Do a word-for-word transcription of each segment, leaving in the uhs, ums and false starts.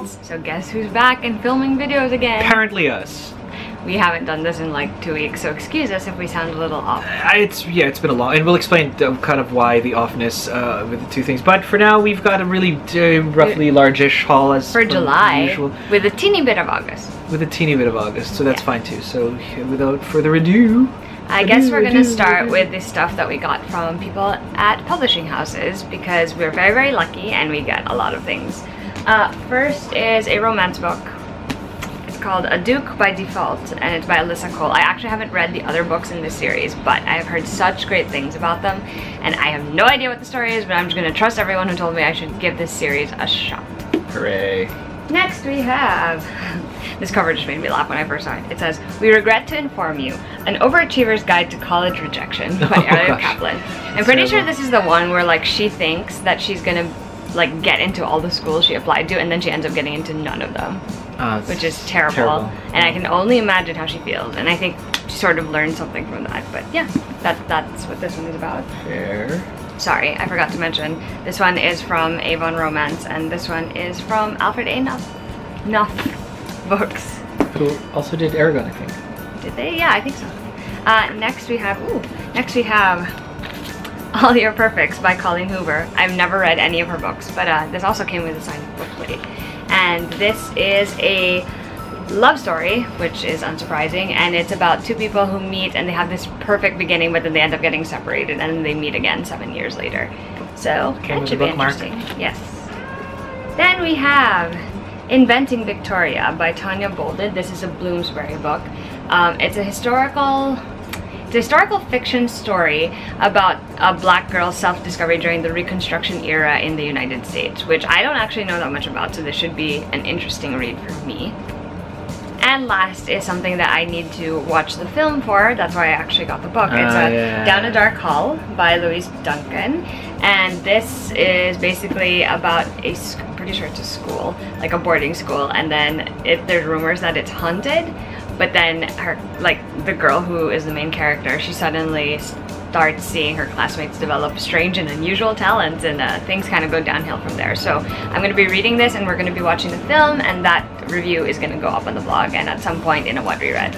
involved. So guess who's back and filming videos again? Apparently us. We haven't done this in like two weeks, so excuse us if we sound a little off. Uh, it's yeah, it's been a long, and we'll explain kind of why the offness uh, with the two things. But for now, we've got a really uh, roughly large-ish haul as for July, usual. With a teeny bit of August. With a teeny bit of August, so that's yeah. fine too. So without further ado. I guess we're gonna start with the stuff that we got from people at publishing houses because we're very, very lucky and we get a lot of things. Uh, first is a romance book. It's called A Duke by Default and it's by Alyssa Cole. I actually haven't read the other books in this series, but I've heard such great things about them and I have no idea what the story is, but I'm just gonna trust everyone who told me I should give this series a shot. Hooray. Next we have, this cover just made me laugh when I first saw it. It says, "We regret to inform you, an overachiever's guide to college rejection" by oh, Ariel Kaplan. I'm pretty sure this is the one where like she thinks that she's gonna like get into all the schools she applied to and then she ends up getting into none of them. Uh, which is terrible. terrible. And I can only imagine how she feels. And I think she sort of learned something from that. But yeah, that, that's what this one is about. Fair. Sorry, I forgot to mention. This one is from Avon Romance, and this one is from Alfred A. Knopf, Knopf Books. Who also did Eragon, I think. Did they? Yeah, I think so. Uh, next we have, ooh, next we have All Your Perfects by Colleen Hoover. I've never read any of her books, but uh, this also came with a signed bookplate. And this is a love story, which is unsurprising, and it's about two people who meet and they have this perfect beginning, but then they end up getting separated and then they meet again seven years later. So that should be interesting. Yes. Then we have Inventing Victoria by Tanya Bolden. This is a Bloomsbury book. Um, it's a historical It's a historical fiction story about a black girl's self-discovery during the Reconstruction era in the United States, which I don't actually know that much about, so this should be an interesting read for me. And last is something that I need to watch the film for, that's why I actually got the book. Uh, it's a yeah. Down a Dark Hall by Louise Duncan, and this is basically about a, I'm pretty sure it's a school, like a boarding school, and then it, there's rumors that it's haunted. But then her, like the girl who is the main character, she suddenly starts seeing her classmates develop strange and unusual talents and uh, things kind of go downhill from there. So I'm going to be reading this and we're going to be watching the film and that review is going to go up on the blog and at some point in a what we read.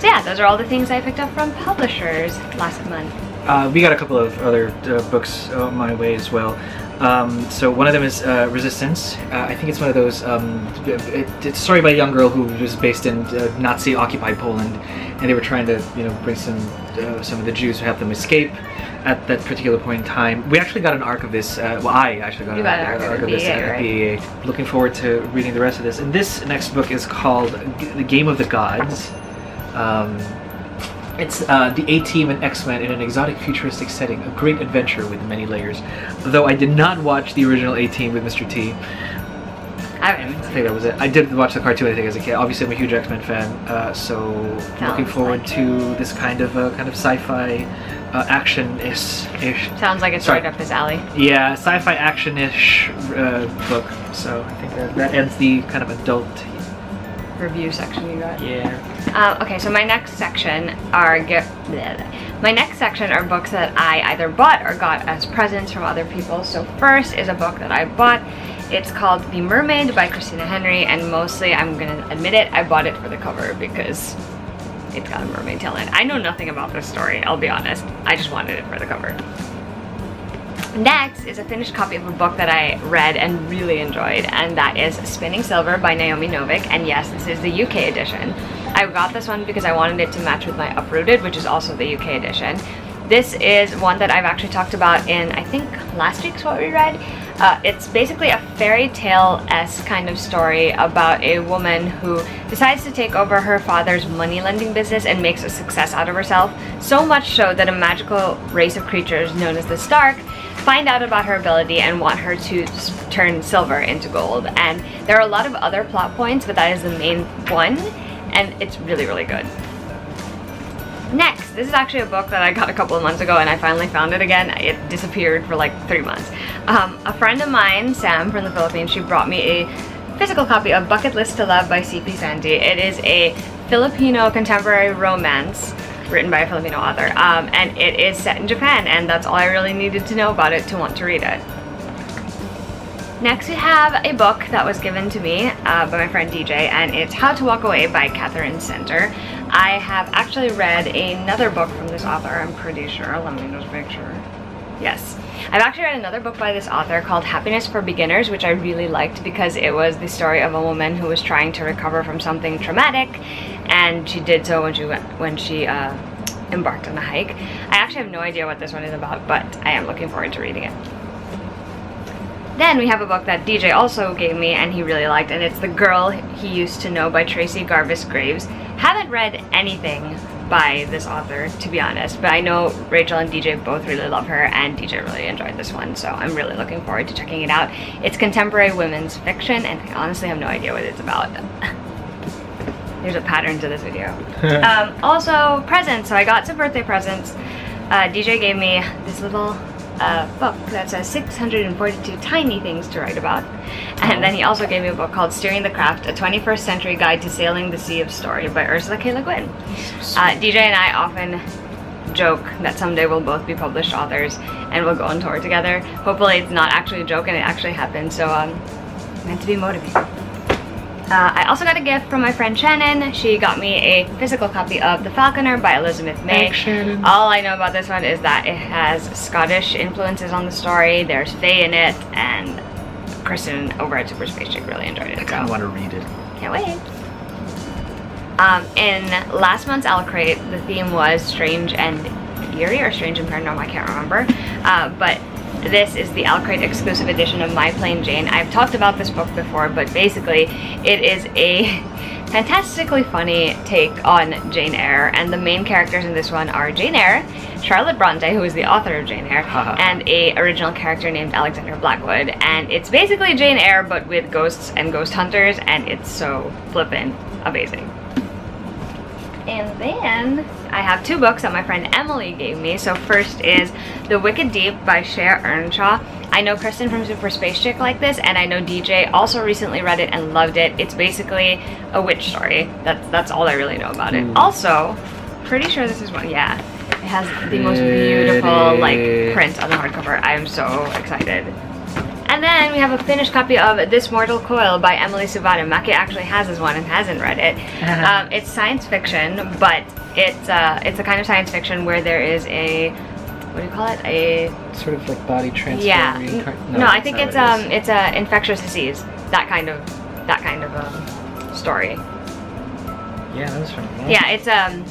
So yeah, those are all the things I picked up from publishers last month. Uh, we got a couple of other uh, books on my way as well. Um, so one of them is uh, Resistance. Uh, I think it's one of those. Um, it, it's a story by a young girl who was based in uh, Nazi-occupied Poland, and they were trying to, you know, bring some uh, some of the Jews to help them escape. At that particular point in time, we actually got an arc of this. Uh, well, I actually got, an, got an arc, arc of this at B A. Right? Looking forward to reading the rest of this. And this next book is called G The Game of the Gods. Um, It's uh, the A-Team and X-Men in an exotic futuristic setting, a great adventure with many layers. Though I did not watch the original A-Team with Mister T. I, I think that was it. I did watch the cartoon, I think, as a kid. Obviously, I'm a huge X-Men fan, uh, so looking forward like to it. This kind of uh, kind of sci-fi uh, action-ish. Sounds like it's Sorry. right up his alley. Yeah, sci-fi action-ish uh, book. So I think that, that ends the kind of adult review section you got. Yeah. Uh, okay, so my next section are get my next section are books that I either bought or got as presents from other people. So first is a book that I bought. It's called The Mermaid by Christina Henry, and mostly I'm gonna admit it, I bought it for the cover because it's got a mermaid tail in it. I know nothing about this story, I'll be honest. I just wanted it for the cover. Next is a finished copy of a book that I read and really enjoyed, and that is Spinning Silver by Naomi Novik, and yes, this is the U K edition. I got this one because I wanted it to match with my Uprooted, which is also the U K edition. This is one that I've actually talked about in, I think, last week's What We Read. Uh, it's basically a fairy tale-esque kind of story about a woman who decides to take over her father's money-lending business and makes a success out of herself, so much so that a magical race of creatures known as the Stark find out about her ability and want her to turn silver into gold. And there are a lot of other plot points, but that is the main one, and it's really, really good. Next, this is actually a book that I got a couple of months ago and I finally found it again. It disappeared for like three months. Um, a friend of mine, Sam from the Philippines, she brought me a physical copy of Bucket List to Love by C P Sandy. It is a Filipino contemporary romance written by a Filipino author, um, and it is set in Japan, and that's all I really needed to know about it to want to read it. Next we have a book that was given to me uh, by my friend D J, and it's How to Walk Away by Catherine Center. I have actually read another book from this author, I'm pretty sure. Let me just make sure. Yes. I've actually read another book by this author called Happiness for Beginners, which I really liked because it was the story of a woman who was trying to recover from something traumatic, and she did so when she went, when she uh, embarked on a hike. I actually have no idea what this one is about, but I am looking forward to reading it. Then we have a book that D J also gave me and he really liked, and it's The Girl He Used to Know by Tracy Garvis Graves. Haven't read anything by this author, to be honest, but I know Rachel and D J both really love her, and D J really enjoyed this one, so I'm really looking forward to checking it out. It's contemporary women's fiction, and I honestly have no idea what it's about. There's a pattern to this video. um, also, presents. So I got some birthday presents. Uh, D J gave me this little a book that says six hundred forty-two tiny things to write about, and then he also gave me a book called Steering the Craft, a twenty-first Century Guide to Sailing the Sea of Story by Ursula K. Le Guin. Uh, D J and I often joke that someday we'll both be published authors and we'll go on tour together. Hopefully it's not actually a joke and it actually happened, so um, meant to be motivated. Uh, I also got a gift from my friend Shannon. She got me a physical copy of The Falconer by Elizabeth May. Action. All I know about this one is that it has Scottish influences on the story. There's Fae in it, and Kristen over at Super Space Chick really enjoyed it. I kind of want to read it. Can't wait. Um, in last month's Owl Crate, the theme was strange and eerie, or strange and paranormal, I can't remember. Uh, but this is the Owl Crate exclusive edition of My Plain Jane. I've talked about this book before, but basically it is a fantastically funny take on Jane Eyre, and the main characters in this one are Jane Eyre, Charlotte Bronte, who is the author of Jane Eyre, and a original character named Alexander Blackwood, and it's basically Jane Eyre but with ghosts and ghost hunters, and it's so flippin' amazing. And then I have two books that my friend Emily gave me. So first is The Wicked Deep by Shea Ernshaw. I know Kristen from Super Space Chick liked this, and I know D J also recently read it and loved it. It's basically a witch story. That's, that's all I really know about it. Mm. Also, pretty sure this is one, yeah. It has the most beautiful like print on the hardcover. I am so excited. And then we have a finished copy of This Mortal Coil by Emily Svanna Maki. Actually has this one and hasn't read it. Um, it's science fiction, but it's uh, it's a kind of science fiction where there is a, what do you call it? A sort of like body transfer. Yeah. No, no, I think it's it um it's a infectious disease, that kind of that kind of um, story. Yeah, that was funny. Yeah. yeah, it's um.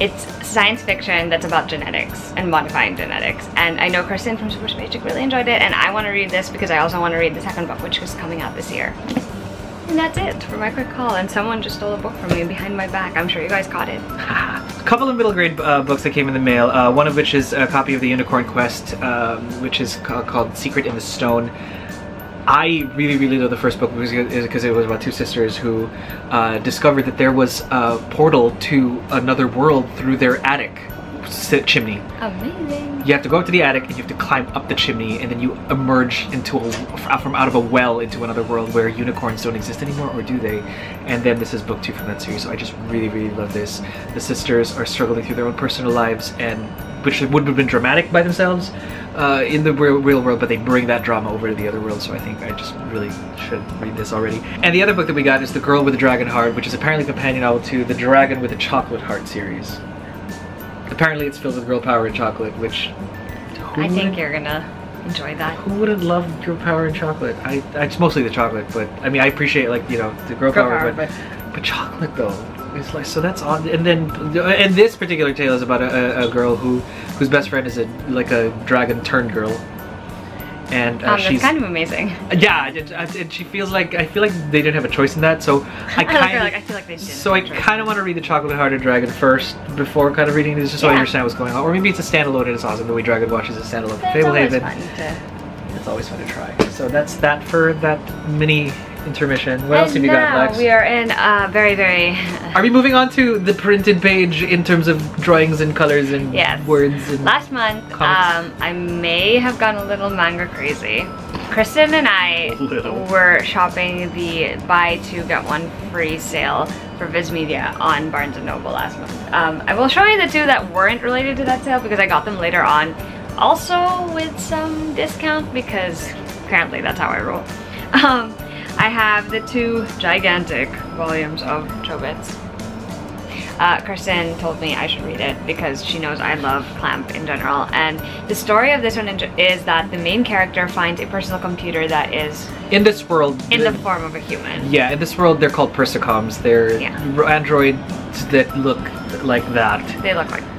It's science fiction that's about genetics and modifying genetics. And I know Kristen from Super Space Chick really enjoyed it, and I want to read this because I also want to read the second book, which is coming out this year. And that's it for my quick haul. And someone just stole a book from me behind my back. I'm sure you guys caught it. A couple of middle grade uh, books that came in the mail, uh, one of which is a copy of The Unicorn Quest, um, which is ca called Secret in the Stone. I really, really love the first book because it was about two sisters who uh, discovered that there was a portal to another world through their attic chimney. Amazing. You have to go up to the attic and you have to climb up the chimney, and then you emerge into a, from out of a well into another world where unicorns don't exist anymore, or do they? And then this is book two from that series, so I just really, really love this. The sisters are struggling through their own personal lives, and which would have been dramatic by themselves uh, in the real, real world, but they bring that drama over to the other world, so I think I just really should read this already. And the other book that we got is The Girl with the Dragon Heart, which is apparently a companion novel to The Dragon with a Chocolate Heart series. Apparently it's filled with girl power and chocolate, which... I think you're gonna enjoy that. Who wouldn't love girl power and chocolate? I, I It's mostly the chocolate, but I mean, I appreciate, like, you know, the girl, girl power, power, but but, but chocolate, though. It's like, so that's odd. And then, and this particular tale is about a, a, a girl who, whose best friend is a like a dragon turned girl, and uh, um, she's kind of amazing. Yeah, and, and she feels like I feel like they didn't have a choice in that. So I kind of like I feel like they did. So I kind of want to read the Chocolate Hearted Dragon first before kind of reading this, just so yeah. I understand what's going on. Or maybe it's a standalone and it's awesome. The way Dragon Watch is a standalone. It's always fun to... It's always fun to try. So that's that for that mini intermission. What and else have you got, Lex? We are in uh, very, very... Are we moving on to the printed page in terms of drawings and colors and yes. words? And last month, um, I may have gone a little manga crazy. Kristen and I were shopping the buy two get one free sale for Viz Media on Barnes and Noble last month. Um, I will show you the two that weren't related to that sale because I got them later on. Also with some discount because... Apparently that's how I roll. Um, I have the two gigantic volumes of Chobits. Uh, Kirsten told me I should read it because she knows I love Clamp in general. And the story of this one is that the main character finds a personal computer that is... In this world... In the, the form of a human. Yeah, in this world they're called Persicoms. They're yeah. androids that look like that. They look like this.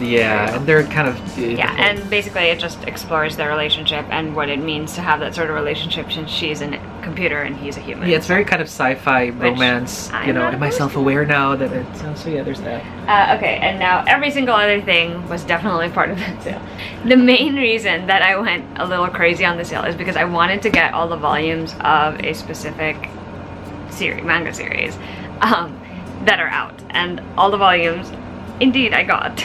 Yeah, and they're kind of... Beautiful. Yeah, and basically it just explores their relationship and what it means to have that sort of relationship since she's an computer and he's a human. Yeah, it's very kind of sci-fi romance, I'm you know, am I self-aware now that it's, oh, so yeah, there's that. Uh, okay, and now every single other thing was definitely part of that sale. The main reason that I went a little crazy on the sale is because I wanted to get all the volumes of a specific series, manga series, um, that are out, and all the volumes, indeed, I got.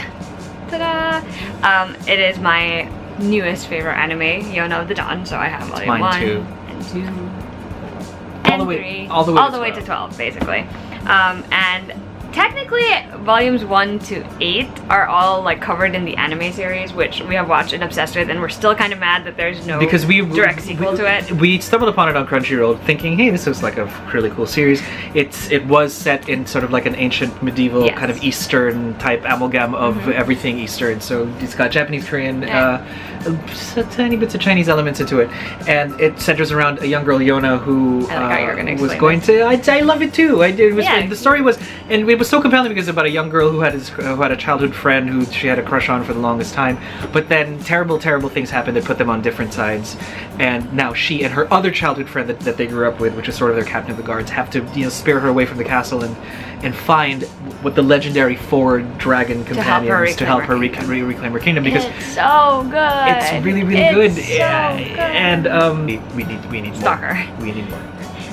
Ta-da! Um, it is my newest favorite anime, Yona of the Dawn, so I have volume mine one, too. and two, All the, way, all the way all to the 12. way to 12 basically, um, and technically volumes one to eight are all like covered in the anime series, which we have watched and obsessed with, and we're still kind of mad that there's no because we, direct sequel we, to it. We stumbled upon it on Crunchyroll thinking, hey, this looks like a really cool series. It's It was set in sort of like an ancient medieval yes. kind of Eastern type amalgam of mm-hmm. everything Eastern, so it's got Japanese, Korean, yeah. uh, tiny bits of Chinese elements into it, and it centers around a young girl, Yona, who uh, gonna was going it. to... I, I love it too! I did. Was, yeah. The story was... and it was so compelling because about a young girl who had his, who had a childhood friend who she had a crush on for the longest time, but then terrible, terrible things happened that put them on different sides, and now she and her other childhood friend that, that they grew up with, which is sort of their captain of the guards, have to, you know, spear her away from the castle and and find what the legendary four dragon companions to help her reclaim her, her, re reclaim her kingdom, because it's so good. It's really, really it's good. So yeah. good. And um, we, we need we need Stalker. more. We need more.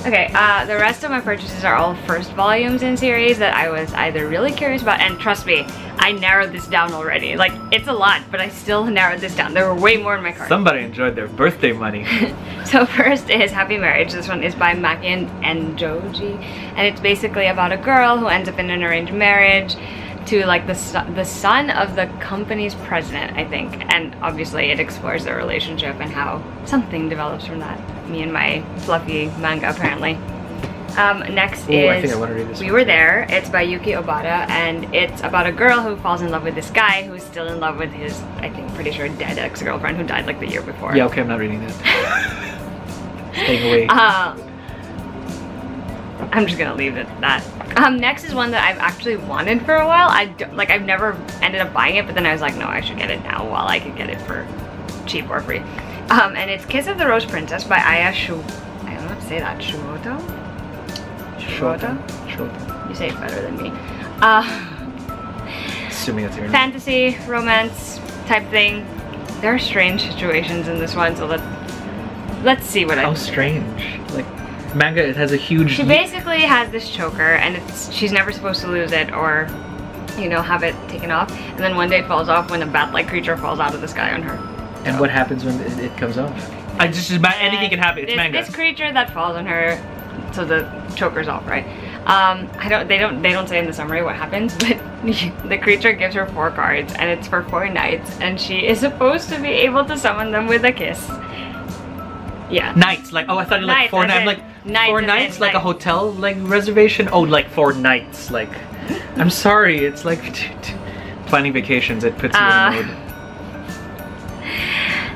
Okay, uh, the rest of my purchases are all first volumes in series that I was either really curious about, and trust me, I narrowed this down already. Like, it's a lot, but I still narrowed this down. There were way more in my cart. Somebody enjoyed their birthday money. So first is Happy Marriage. This one is by Maki and, and Joji, and it's basically about a girl who ends up in an arranged marriage to like the, so the son of the company's president, I think. And obviously it explores their relationship and how something develops from that. Me and my fluffy manga, apparently. Um, next Ooh, is I I We one. Were There. It's by Yuki Obata, and it's about a girl who falls in love with this guy who's still in love with his, I think, pretty sure dead ex-girlfriend who died like the year before. Yeah, okay, I'm not reading that. Staying away. Uh, I'm just gonna leave it at that. Um, next is one that I've actually wanted for a while. I don't, like, I've never ended up buying it, but then I was like, no, I should get it now while I could get it for cheap or free. Um, and it's Kiss of the Rose Princess by Aya Shoto. I don't know how to say that. Shoto? Shoto? Shoto. You say it better than me. Uh, Assuming that's your name. Fantasy, romance type thing. There are strange situations in this one, so let's, let's see what how I How strange. Like, manga, it has a huge... She basically has this choker, and it's she's never supposed to lose it or, you know, have it taken off. And then one day it falls off when a bat-like creature falls out of the sky on her. And what happens when it, it comes off? I just, just anything can happen, it's this, manga. This creature that falls on her, so the choker's off, right? Um, I don't, they don't, they don't say in the summary what happens, but the creature gives her four cards, and it's for four nights, and she is supposed to be able to summon them with a kiss. Yeah. Nights, like, oh, I thought you like four nights, like four nights, like a hotel, like reservation. Oh, like four nights, like. I'm sorry, it's like planning vacations. It puts you uh, in the mood.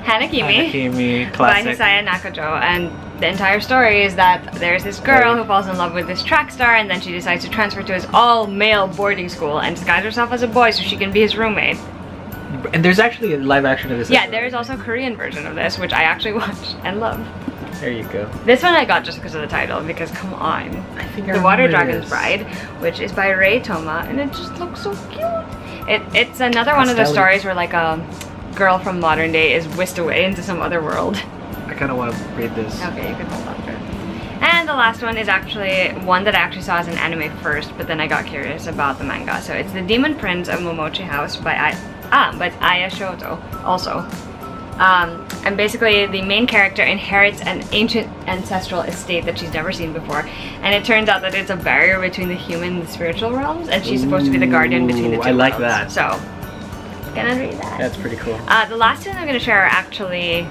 Hanakimi, Hanakimi classic. by Hisaya Nakajo, and the entire story is that there's this girl who falls in love with this track star, and then she decides to transfer to his all-male boarding school and disguise herself as a boy so she can be his roommate. And there's actually a live action of this. Yeah, there is also a Korean version of this, which I actually watched and love. There you go. This one I got just because of the title, because come on. I think The Water Dragon's Bride, which is by Rei Toma, and it just looks so cute. It, it's another one of those stories where like a girl from modern day is whisked away into some other world. I kind of want to read this. Okay, you can hold on to it. And the last one is actually one that I actually saw as an anime first, but then I got curious about the manga. So it's The Demon Prince of Momochi House by I ah, but Aya Shoto also. Um, and basically the main character inherits an ancient ancestral estate that she's never seen before, and it turns out that it's a barrier between the human and the spiritual realms, and she's Ooh, supposed to be the guardian between the two I like worlds. that. So. Gonna read that. That's pretty cool. Uh, the last two I'm gonna share are actually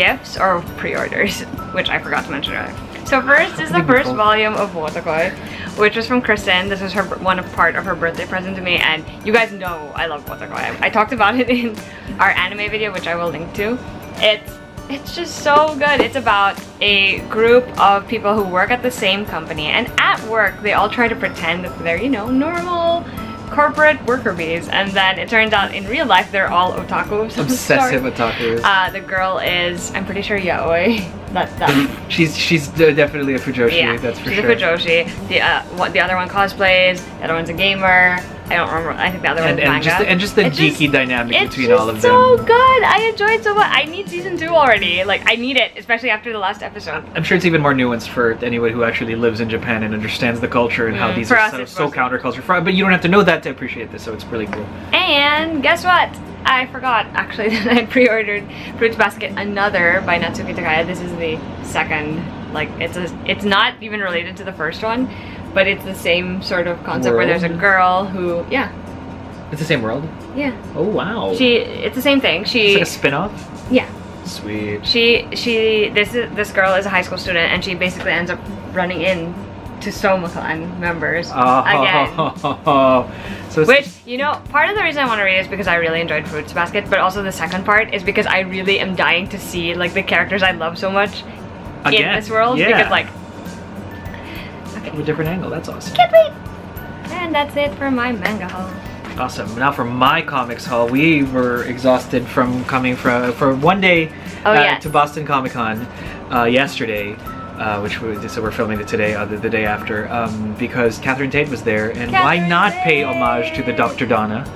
gifts or pre-orders, which I forgot to mention earlier. So first is the first volume of Watakoi, which was from Kristen. This was her one of part of her birthday present to me, and you guys know I love Watakoi. I, I talked about it in our anime video, which I will link to. It's it's just so good. It's about a group of people who work at the same company, and at work they all try to pretend that they're, you know, normal corporate worker bees, and then it turns out in real life they're all otaku. Obsessive otakus. Uh, the girl is, I'm pretty sure, yaoi. That, that. she's she's definitely a fujoshi. Yeah, that's for she's sure. She's a fujoshi. The uh, what the other one cosplays. The other one's a gamer. I don't remember. I think the other and, one's and manga. Just the, and just the geeky dynamic between all of them. It's so good. I enjoyed so much. I need season two already. Like I need it, especially after the last episode. I'm sure it's even more nuanced for anyone who actually lives in Japan and understands the culture and mm, how these for are so, so counterculture. For, but you don't have to know that to appreciate this, so it's really cool. And guess what? I forgot actually that I pre-ordered Fruits Basket Another by Natsuki Takaya. This is the second, like it's a, it's not even related to the first one, but it's the same sort of concept world? Where there's a girl who, yeah. It's the same world? Yeah. Oh wow. She, it's the same thing. She. It's like a spin-off? Yeah. Sweet. She, she, this is, this girl is a high school student, and she basically ends up running in to Soma-clan members oh, again. Oh, oh, oh. So which, you know, part of the reason I want to read it is because I really enjoyed Fruits Basket, but also the second part is because I really am dying to see like the characters I love so much again. In this world. Yeah. Because like, okay. From a different angle, that's awesome. Can't wait! And that's it for my manga haul. Awesome. Now for my comics haul, we were exhausted from coming from for one day oh, uh, yes. to Boston Comic Con uh, yesterday. Uh, which we, so we're filming it today, uh, the, the day after, um, because Catherine Tate was there, and Catherine why not Tate. Pay homage to the Doctor Donna?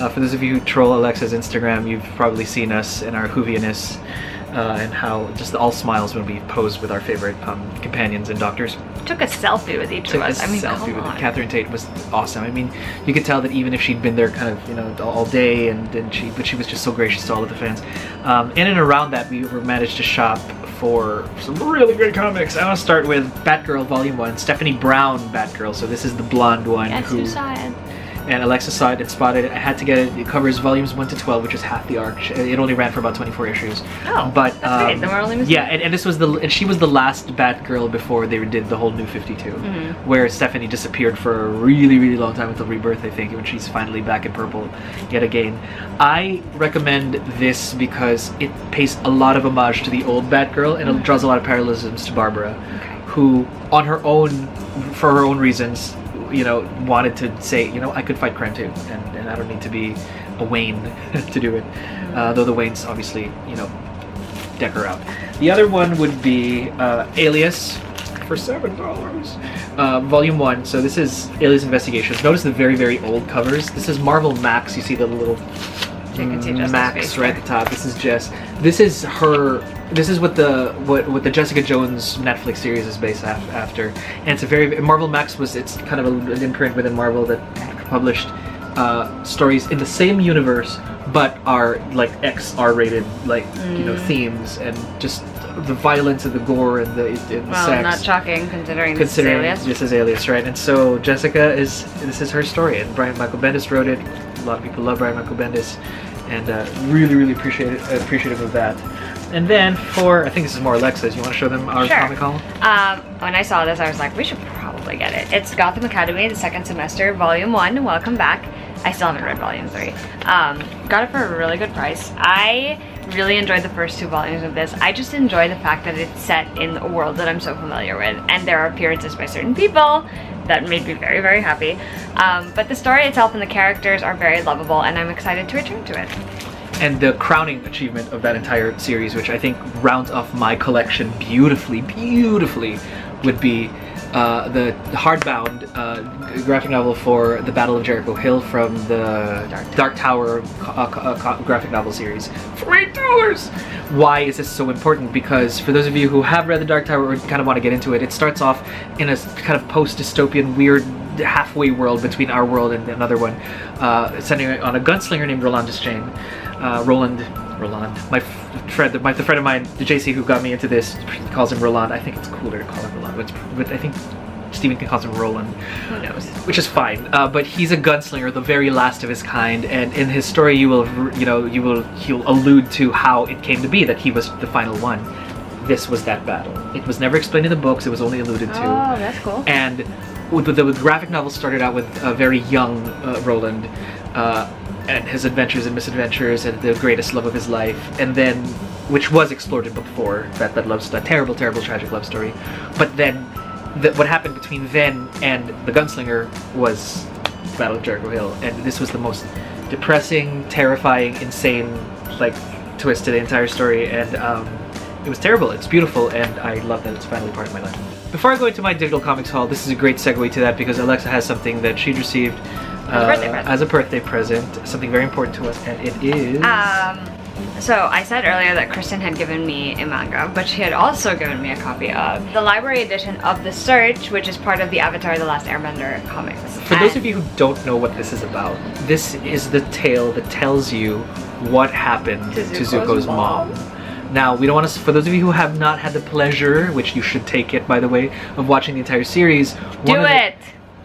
Uh, for those of you who troll Alexa's Instagram, you've probably seen us in our Whovianess, uh, and how just all smiles when we pose with our favorite um, companions and doctors. Took a selfie with each Took of us. A I mean, selfie with Catherine Tate was awesome. I mean, you could tell that even if she'd been there kind of, you know, all day, and, and she, but she was just so gracious to all of the fans. Um, in and around that, we were managed to shop for some really great comics. I want to start with Batgirl Volume One, Stephanie Brown Batgirl. So this is the blonde one. Yes, who, who saw it. And Alexa saw it and spotted it. I had to get it. It covers volumes one to twelve, which is half the arc. It only ran for about twenty-four issues. Oh, but that's um, great. Then we're only missing. Yeah, and, and this was the and she was the last Batgirl before they did the whole New fifty-two, mm-hmm. where Stephanie disappeared for a really really long time until Rebirth, I think, when she's finally back in purple yet again. I recommend this because it pays a lot of homage to the old Batgirl, and mm-hmm. it draws a lot of parallelisms to Barbara, okay. who, on her own, for her own reasons, you know, wanted to say, you know, I could fight crime too, and, and I don't need to be a Wayne to do it. Uh, though the Waynes obviously, you know, deck her out. The other one would be uh, Alias for seven dollars, uh, Volume One. So this is Alias Investigations. Notice the very, very old covers. This is Marvel Max. You see the little Max right at the top. This is Jess. This is her. This is what the what what the Jessica Jones Netflix series is based af after. And it's a very Marvel Max was it's kind of a, an imprint within Marvel that published uh, stories in the same universe, but are like X R-rated, like mm. you know, themes and just the violence and the gore and the, and the well, sex. Well, not shocking considering, considering this is Alias. This is Alias, right? And so Jessica is this is her story, and Brian Michael Bendis wrote it. A lot of people love Brian Michael Bendis, and uh, really, really appreciate it, appreciative of that. And then for, I think this is more Alexa's, you want to show them our sure. comic haul? Um, when I saw this, I was like, we should probably get it. It's Gotham Academy, the second semester, volume one, welcome back. I still haven't read volume three. Um, got it for a really good price. I really enjoyed the first two volumes of this. I just enjoy the fact that it's set in a world that I'm so familiar with, and there are appearances by certain people that made me very, very happy. Um, but the story itself and the characters are very lovable, and I'm excited to return to it. And the crowning achievement of that entire series, which I think rounds off my collection beautifully, beautifully, would be uh, the hardbound uh, graphic novel for The Battle of Jericho Hill from the Dark, Dark Tower co uh, co graphic novel series. For eight dollars! Why is this so important? Because for those of you who have read The Dark Tower or kind of want to get into it, it starts off in a kind of post-dystopian, weird, halfway world between our world and another one, uh, sending on a gunslinger named Roland Deschain. Uh, Roland, Roland, my f friend, my, the friend of mine, J C, who got me into this, calls him Roland. I think it's cooler to call him Roland, but, but I think Stephen King calls him Roland. Who knows? Which is fine. Uh, but he's a gunslinger, the very last of his kind, and in his story, you will, you know, you will, he'll allude to how it came to be that he was the final one. This was that battle. It was never explained in the books. It was only alluded to. Oh, that's cool. And the, the graphic novel started out with a very young uh, Roland. Uh, and his adventures and misadventures and the greatest love of his life, and then, which was explored in book four, that, that love, that terrible, terrible, tragic love story. But then, the, what happened between then and The Gunslinger was Battle of Jericho Hill, and this was the most depressing, terrifying, insane, like, twist to the entire story, and um, it was terrible, it's beautiful, and I love that it's finally part of my life. Before I go into my digital comics haul, this is a great segue to that because Alexa has something that she'd received Uh, as a birthday present, something very important to us, and it is... Um, so I said earlier that Kristen had given me a manga, but she had also given me a copy of the library edition of The Search, which is part of the Avatar The Last Airbender comics. For and those of you who don't know what this is about, this is the tale that tells you what happened to Zuko's, to Zuko's mom. mom. Now, we don't want to, for those of you who have not had the pleasure, which you should take it, by the way, of watching the entire series... Do it!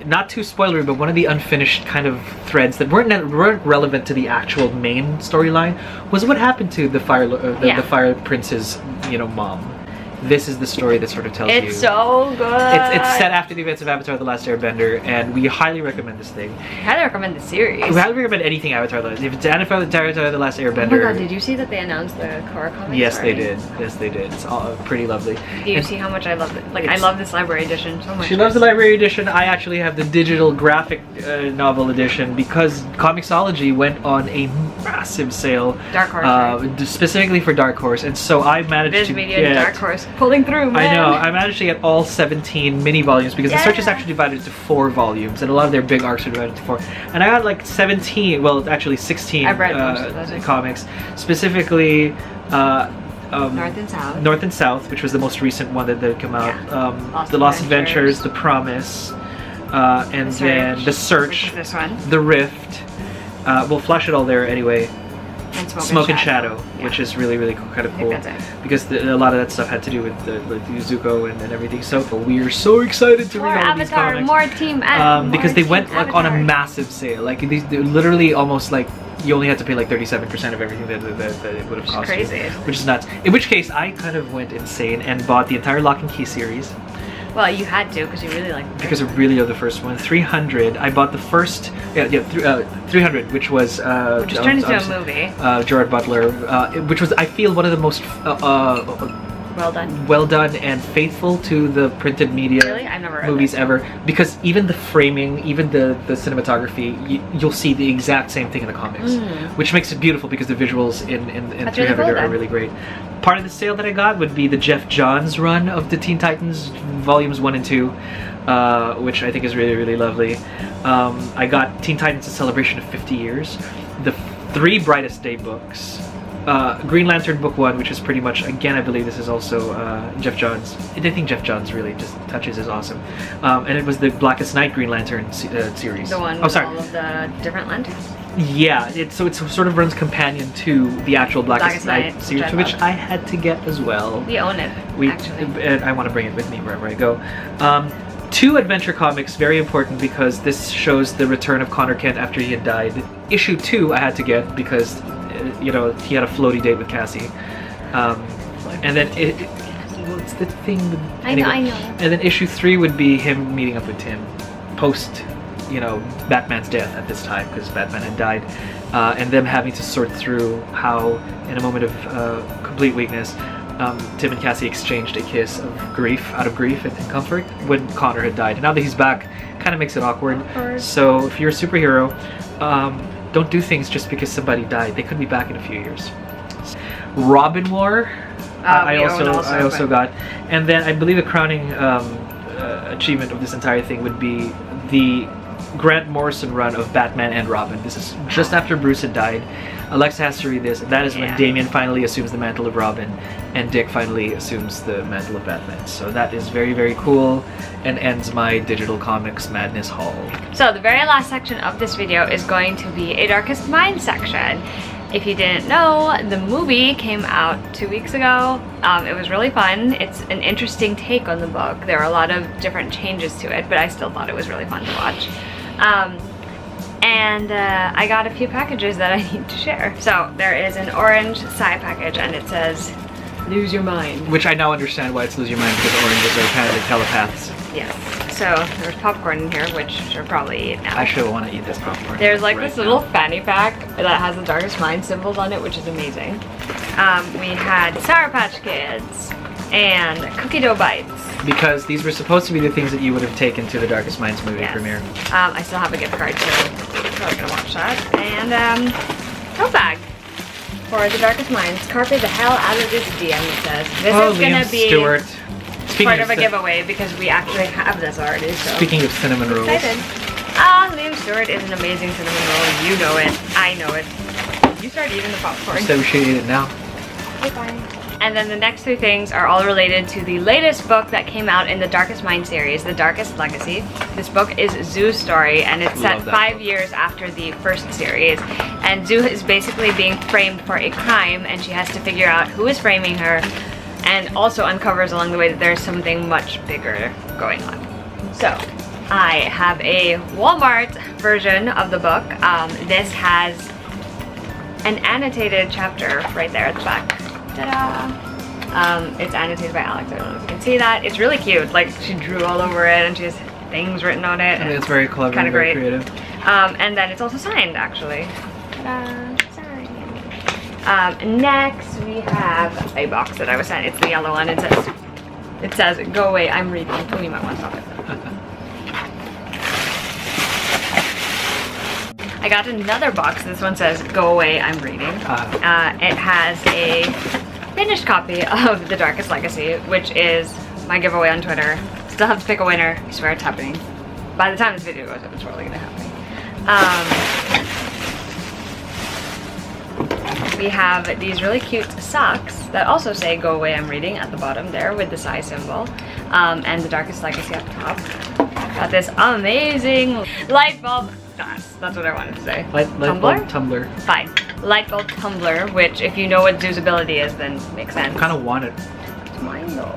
Not too spoilery, but one of the unfinished kind of threads that weren't weren't relevant to the actual main storyline was what happened to the Fire uh, the, yeah. the Fire Prince's, you know, mom. This is the story that sort of tells it's you. It's so good. It's, it's set after the events of Avatar: The Last Airbender, and we highly recommend this thing. I highly recommend the series. We highly recommend anything Avatar: The Last. If it's Avatar: The Last Airbender. Oh my god! Did you see that they announced the Korra comics? Yes, already? they did. Yes, they did. It's all pretty lovely. Do you and see how much I love it? Like I love this library edition so much. She loves the library edition. I actually have the digital graphic uh, novel edition because Comixology went on a massive sale. Dark Horse. Uh, right? Specifically for Dark Horse, and so I managed Viz to Media get. Dark Horse. Pulling through, man. I know. I managed to get all seventeen mini volumes because yeah. The Search is actually divided into four volumes, and a lot of their big arcs are divided into four. And I got like seventeen, well, actually sixteen I've read uh, comics, specifically uh, um, North and South, North and South, which was the most recent one that that came out. Yeah. Um, Lost the Lost Adventures, Adventures, The Promise, uh, and the then The Search, this one. The Rift. Uh, we'll flash it all there anyway. And Smoke, Smoke and Shadow, and Shadow yeah. which is really, really cool, kind of cool, because the, a lot of that stuff had to do with the, the Zuko and, and everything. So we are so excited to more read all Avatar, these comics, more Team M, um, because more they team went like Avatar. on a massive sale. Like these, literally, almost like you only had to pay like thirty-seven percent of everything that, that, that it would have cost. Crazy, you, which is nuts. In which case, I kind of went insane and bought the entire Lock and Key series. Well, you had to because you really liked it. Because I really love the first one. three hundred. I bought the first, yeah, yeah, th uh, three hundred, which was uh, which was turned into a movie. Uh, Gerard Butler, uh, which was I feel one of the most uh, uh, well done, well done, and faithful to the printed media really? I've never movies that. ever. Because even the framing, even the the cinematography, you, you'll see the exact same thing in the comics, mm. which makes it beautiful because the visuals in in, in three hundred really cool, are then. really great. Part of the sale that I got would be the Geoff Johns run of the Teen Titans volumes one and two, uh, which I think is really, really lovely. Um, I got Teen Titans: A Celebration of fifty years, the three Brightest Day books, uh, Green Lantern book one, which is pretty much again I believe this is also uh, Geoff Johns. I think Geoff Johns really just touches is awesome, um, and it was the Blackest Night Green Lantern se uh, series. The one with oh, sorry. all of the different lanterns. Yeah, it, so it sort of runs companion to the actual Blackest, Blackest Night, Night series, which I had to get as well. We own it, we, actually. And I want to bring it with me wherever I go. Um, two adventure comics, very important because this shows the return of Connor Kent after he had died. Issue two I had to get because, you know, he had a floaty date with Cassie. Um, and then it... it it's the thing... With, anyway. I know, I know. And then issue three would be him meeting up with Tim, post... you know, Batman's death at this time because Batman had died, uh, and them having to sort through how, in a moment of uh, complete weakness, um, Tim and Cassie exchanged a kiss of grief, out of grief and, and comfort, when Connor had died. And now that he's back, kind of makes it awkward. awkward. So if you're a superhero, um, don't do things just because somebody died. They could be back in a few years. Robin War, uh, I also, also I also got, and then I believe the crowning um, uh, achievement of this entire thing would be the Grant Morrison run of Batman and Robin. This is just after Bruce had died. Alexa has to read this. That is yeah. when Damian finally assumes the mantle of Robin and Dick finally assumes the mantle of Batman. So that is very, very cool and ends my digital comics madness haul. So the very last section of this video is going to be a Darkest Minds section. If you didn't know, the movie came out two weeks ago. Um, it was really fun. It's an interesting take on the book. There are a lot of different changes to it, but I still thought it was really fun to watch. Um, and uh, I got a few packages that I need to share. So there is an orange Psy package and it says, lose your mind. Which I now understand why it's lose your mind, because oranges are kind of like telepaths. Yes. So there's popcorn in here, which you'll probably eat now. I sure want to eat this popcorn. There's like right this little now. fanny pack that has the Darkest Mind symbols on it, which is amazing. Um, we had Sour Patch Kids and Cookie Dough Bites. Because these were supposed to be the things that you would have taken to the Darkest Minds movie yes. premiere. Um, I still have a gift card, so I'm probably going to watch that. And um, tote bag for the Darkest Minds. Carpe the hell out of this D M, it says. This oh, is going to be... Stewart. Speaking part of, of a giveaway because we actually have this already. So. Speaking of cinnamon rolls. Ah, uh, Liam Stewart is an amazing cinnamon roll. You know it. I know it. You start eating the popcorn. So we should eat it now. Bye bye. And then the next three things are all related to the latest book that came out in the Darkest Mind series, The Darkest Legacy. This book is Zoo's story, and it's set five years after the first series. And Zoo is basically being framed for a crime, and she has to figure out who is framing her, and also uncovers along the way that there's something much bigger going on. So, I have a Walmart version of the book. Um, this has an annotated chapter right there at the back. Ta-da! Um, it's annotated by Alex, I don't know if you can see that. It's really cute, like she drew all over it and she has things written on it. I mean, it's very clever, kind of very great. creative. Um, and then it's also signed, actually. Ta-da! Um, next we have a box that I was sent. It's the yellow one. It says, it says, go away, I'm reading. Oh, you might want to stop it. I got another box. This one says, go away, I'm reading. Uh, it has a finished copy of The Darkest Legacy, which is my giveaway on Twitter. Still have to pick a winner. I swear it's happening. By the time this video goes up, it's probably gonna happen. Um, We have these really cute socks that also say go away I'm reading at the bottom there with the Psy symbol um, and The Darkest Legacy at the top. Got this amazing light bulb, that's, that's what I wanted to say. Light, light tumbler? bulb tumbler. Fine. Light bulb tumbler, which if you know what Zoo's ability is then makes sense. I kind of want it. It's mine though.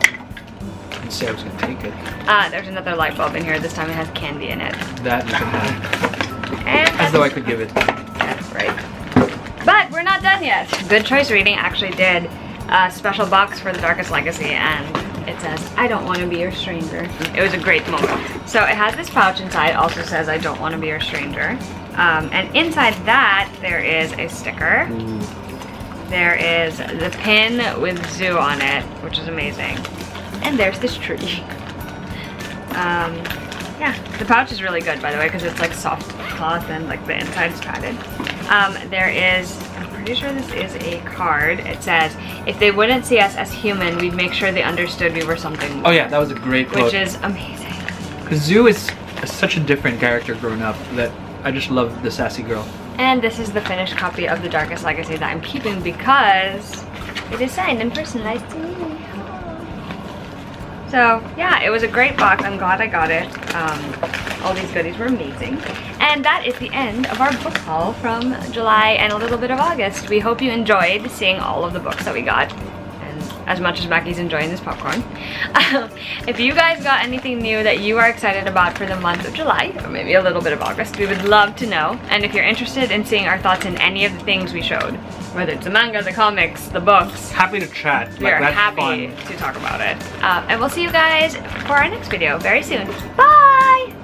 And Sarah's gonna take it. Ah, there's another light bulb in here. This time it has candy in it. That you can have. And as though I could give it. That's right. But we're not done yet. Good Choice Reading actually did a special box for The Darkest Legacy and it says, I don't want to be your stranger. It was a great moment. So it has this pouch inside, also says, I don't want to be your stranger. Um, and inside that, there is a sticker. There is the pin with Zoo on it, which is amazing. And there's this tree. Um, yeah, the pouch is really good, by the way, because it's like soft cloth and like the inside's padded. Um, there is, I'm pretty sure this is a card. It says, if they wouldn't see us as human, we'd make sure they understood we were something more. Oh yeah, that was a great quote. Which is amazing. Because Zoo is such a different character grown up that I just love the sassy girl. And this is the finished copy of The Darkest Legacy that I'm keeping because it is signed and personalized to me. So yeah, it was a great box. I'm glad I got it. Um, all these goodies were amazing. And that is the end of our book haul from July and a little bit of August. We hope you enjoyed seeing all of the books that we got, and as much as Mackie's enjoying this popcorn. Um, if you guys got anything new that you are excited about for the month of July, or maybe a little bit of August, we would love to know. And if you're interested in seeing our thoughts in any of the things we showed, whether it's the manga, the comics, the books. Happy to chat. Like, we are that's happy fun. to talk about it. Um, and we'll see you guys for our next video very soon. Bye!